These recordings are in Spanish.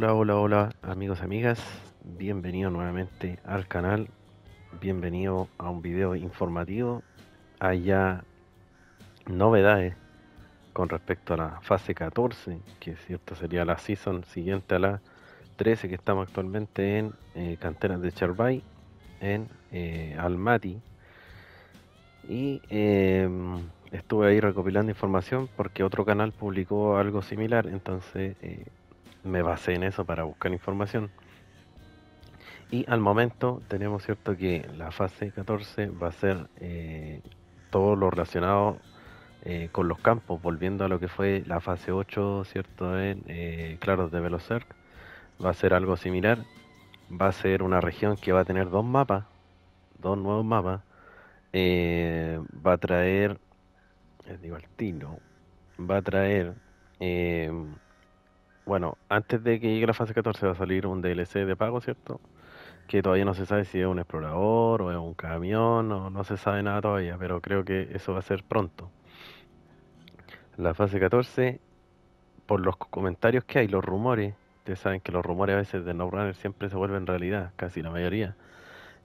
Hola, hola, hola amigos y amigas, bienvenido nuevamente al canal, bienvenido a un video informativo. Hay ya novedades con respecto a la fase 14, que es cierto, sería la season siguiente a la 13 que estamos actualmente en canteras de Charbay, en Almaty. Y estuve ahí recopilando información porque otro canal publicó algo similar, entonces me basé en eso para buscar información. Y al momento tenemos cierto que la fase 14 va a ser todo lo relacionado con los campos, volviendo a lo que fue la fase 8, cierto, en Claros de Velocerc. Va a ser algo similar, va a ser una región que va a tener dos mapas, dos nuevos mapas. Va a traer, les digo al tiro, va a traer bueno, antes de que llegue la fase 14 va a salir un DLC de pago, ¿cierto? Que todavía no se sabe si es un explorador o es un camión, o no se sabe nada todavía, pero creo que eso va a ser pronto. La fase 14, por los comentarios que hay, los rumores, ustedes saben que los rumores a veces de SnowRunner siempre se vuelven realidad, casi la mayoría.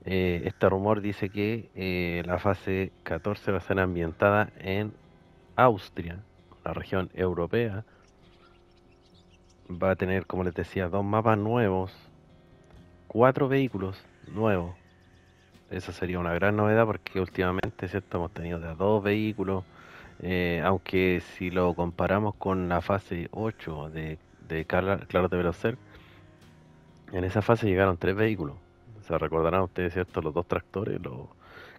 Este rumor dice que la fase 14 va a ser ambientada en Austria, la región europea. Va a tener, como les decía, dos mapas nuevos, cuatro vehículos nuevos. Eso sería una gran novedad porque últimamente, ¿cierto?, hemos tenido de dos vehículos, aunque si lo comparamos con la fase 8 de Claros de Velocerc, en esa fase llegaron tres vehículos. Se recordarán ustedes, ¿cierto?, los dos tractores, los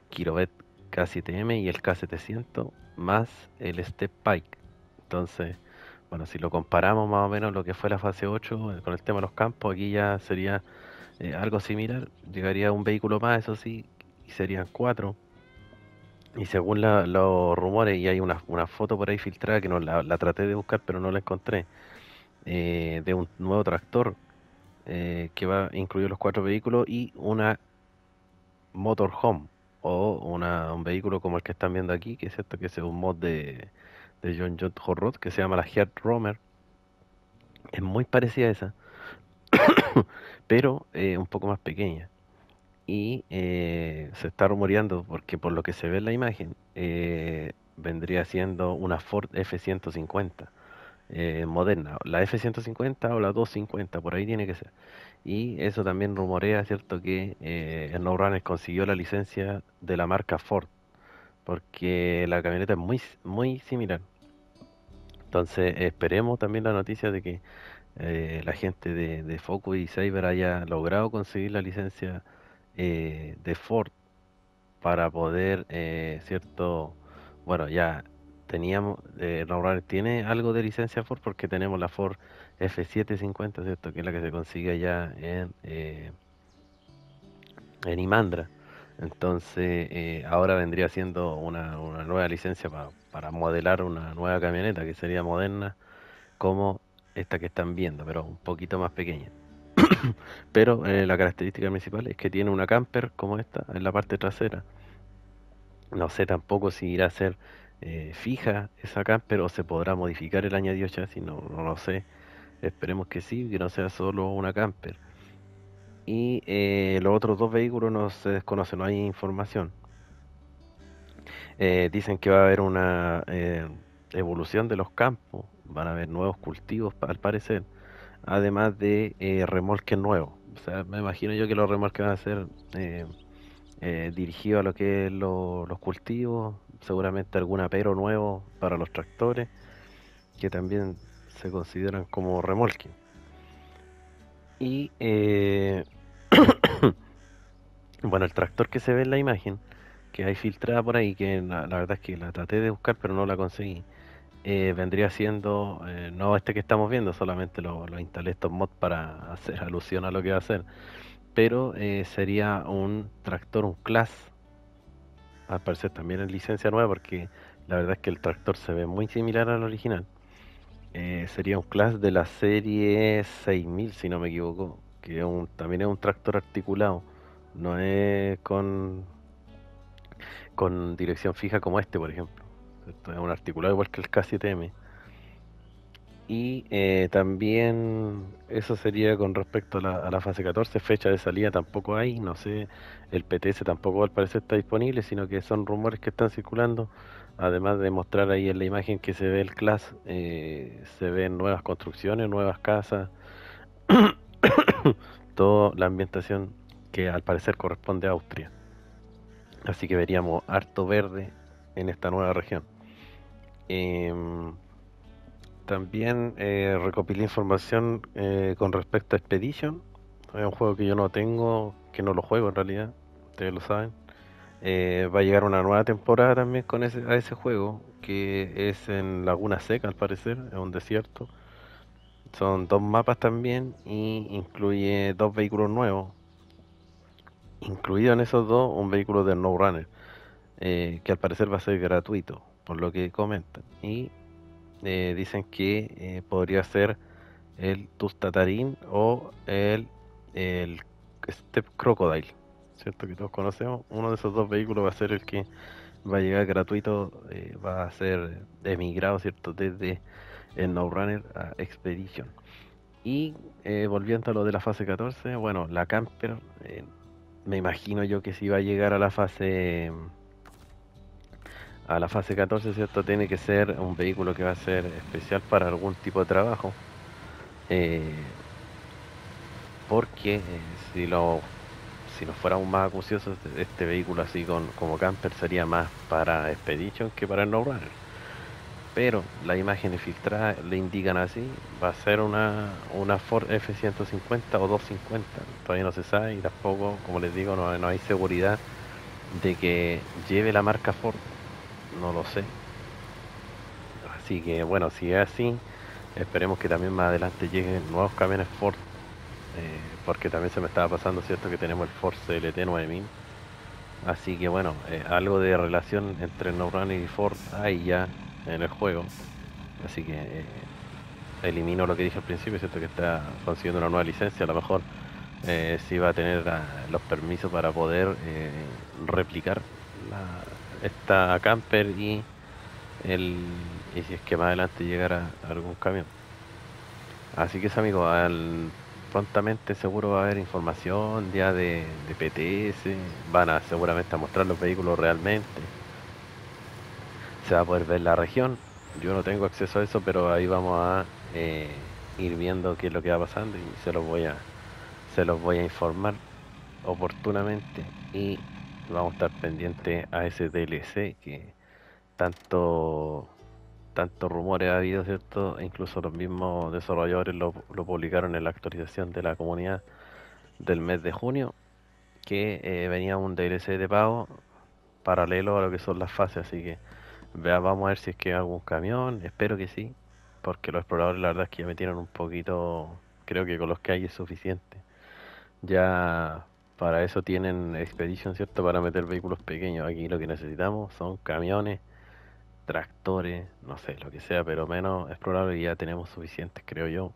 Kirovet K7M y el K700, más el Step Pike. Entonces, bueno, si lo comparamos más o menos lo que fue la fase 8 con el tema de los campos, aquí ya sería algo similar. Llegaría un vehículo más, eso sí, y serían cuatro. Y según los rumores, y hay una foto por ahí filtrada que no la traté de buscar, pero no la encontré, de un nuevo tractor que va a incluir los cuatro vehículos y una motorhome, o un vehículo como el que están viendo aquí, que es esto, que es un mod de John J. Horrocks, que se llama la Hard Roamer. Es muy parecida a esa pero un poco más pequeña, y se está rumoreando porque por lo que se ve en la imagen vendría siendo una Ford F-150 moderna, la F-150 o la 250, por ahí tiene que ser. Y eso también rumorea, cierto, que SnowRunner consiguió la licencia de la marca Ford porque la camioneta es muy similar. Entonces esperemos también la noticia de que la gente de Focus y Cyber haya logrado conseguir la licencia de Ford para poder cierto, bueno, ya teníamos, SnowRunner tiene algo de licencia Ford porque tenemos la Ford F750, cierto, que es la que se consigue allá en Imandra. Entonces ahora vendría siendo una nueva licencia para modelar una nueva camioneta que sería moderna como esta que están viendo, pero un poquito más pequeña. Pero la característica principal es que tiene una camper como esta en la parte trasera. No sé tampoco si irá a ser fija esa camper o se podrá modificar el añadido chasis, no lo sé. Esperemos que sí, que no sea solo una camper. Y los otros dos vehículos no se desconocen, no hay información. Dicen que va a haber una evolución de los campos, van a haber nuevos cultivos al parecer, además de remolques nuevos. O sea, me imagino yo que los remolques van a ser dirigidos a lo que es los cultivos, seguramente algún apero nuevo para los tractores, que también se consideran como remolque. Y bueno, el tractor que se ve en la imagen, que hay filtrada por ahí, que la verdad es que la traté de buscar pero no la conseguí, vendría siendo, no este que estamos viendo, solamente lo instalé estos mods para hacer alusión a lo que va a hacer, pero sería un tractor, un Claas, al parecer también en licencia nueva, porque la verdad es que el tractor se ve muy similar al original. Sería un Claas de la serie 6000, si no me equivoco, que es también es un tractor articulado, no es con dirección fija como este, por ejemplo. Esto es un articulado igual que el K7M. Y también eso sería con respecto a la fase 14. Fecha de salida tampoco hay, no sé, el PTS tampoco al parecer está disponible, sino que son rumores que están circulando. Además de mostrar ahí en la imagen que se ve el Claas, se ven nuevas construcciones, nuevas casas, toda la ambientación que al parecer corresponde a Austria. Así que veríamos harto verde en esta nueva región. También recopilé información con respecto a Expedition. Es un juego que yo no tengo, que no lo juego en realidad, ustedes lo saben. Va a llegar una nueva temporada también con ese juego, que es en Laguna Seca al parecer, es un desierto. Son dos mapas también y incluye dos vehículos nuevos. Incluido en esos dos, un vehículo de SnowRunner, que al parecer va a ser gratuito, por lo que comentan. Y dicen que podría ser el Tustatarin o el Step Crocodile, ¿cierto? Que todos conocemos. Uno de esos dos vehículos va a ser el que va a llegar gratuito, va a ser emigrado, ¿cierto?, desde el SnowRunner a Expedition. Y volviendo a lo de la fase 14, bueno, la camper, me imagino yo que si va a llegar a la fase 14, ¿cierto?, tiene que ser un vehículo que va a ser especial para algún tipo de trabajo, porque si no fuéramos más acuciosos, este vehículo así como camper sería más para Expedition que para el SnowRunner. Pero las imágenes filtradas le indican así, va a ser una Ford F-150 o 250, todavía no se sabe, y tampoco, como les digo, no hay seguridad de que lleve la marca Ford, no lo sé. Así que bueno, si es así, esperemos que también más adelante lleguen nuevos camiones Ford, porque también se me estaba pasando, ¿cierto?, que tenemos el Ford CLT-9000. Así que bueno, algo de relación entre SnowRunner y Ford hay ya en el juego, así que elimino lo que dije al principio, ¿cierto?, que está consiguiendo una nueva licencia. A lo mejor si va a tener los permisos para poder replicar esta camper y si es que más adelante llegara algún camión. Así que eso, amigos, prontamente seguro va a haber información ya de PTS, van a seguramente a mostrar los vehículos realmente. Se va a poder ver la región, yo no tengo acceso a eso, pero ahí vamos a ir viendo qué es lo que va pasando y se los voy a informar oportunamente, y vamos a estar pendientes a ese DLC que tantos rumores ha habido, ¿cierto? Incluso los mismos desarrolladores lo publicaron en la actualización de la comunidad del mes de junio, que venía un DLC de pago paralelo a lo que son las fases. Así que vamos a ver si es que hay algún camión, espero que sí, porque los exploradores la verdad es que ya me tienen un poquito, creo que con los que hay es suficiente. Ya para eso tienen Expedition, ¿cierto?, para meter vehículos pequeños. Aquí lo que necesitamos son camiones, tractores, no sé, lo que sea, pero menos exploradores ya tenemos suficientes, creo yo.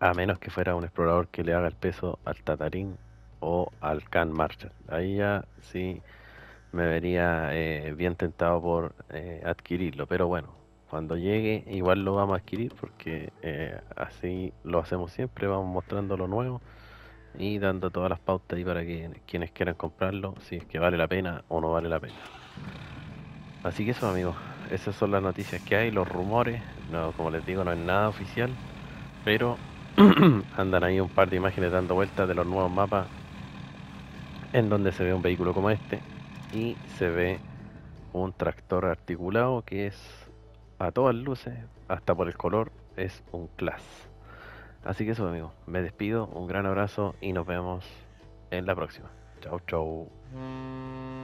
A menos que fuera un explorador que le haga el peso al Tatarin o al Can Marshall. Ahí ya sí me vería bien tentado por adquirirlo, pero bueno, cuando llegue igual lo vamos a adquirir, porque así lo hacemos siempre, vamos mostrando lo nuevo y dando todas las pautas ahí para que quienes quieran comprarlo, si es que vale la pena o no vale la pena. Así que eso, amigos, esas son las noticias que hay, los rumores. No, como les digo, no es nada oficial, pero andan ahí un par de imágenes dando vueltas de los nuevos mapas en donde se ve un vehículo como este y se ve un tractor articulado que es, a todas luces, hasta por el color, es un Claas. Así que eso, amigos, me despido, un gran abrazo y nos vemos en la próxima. Chau, chau.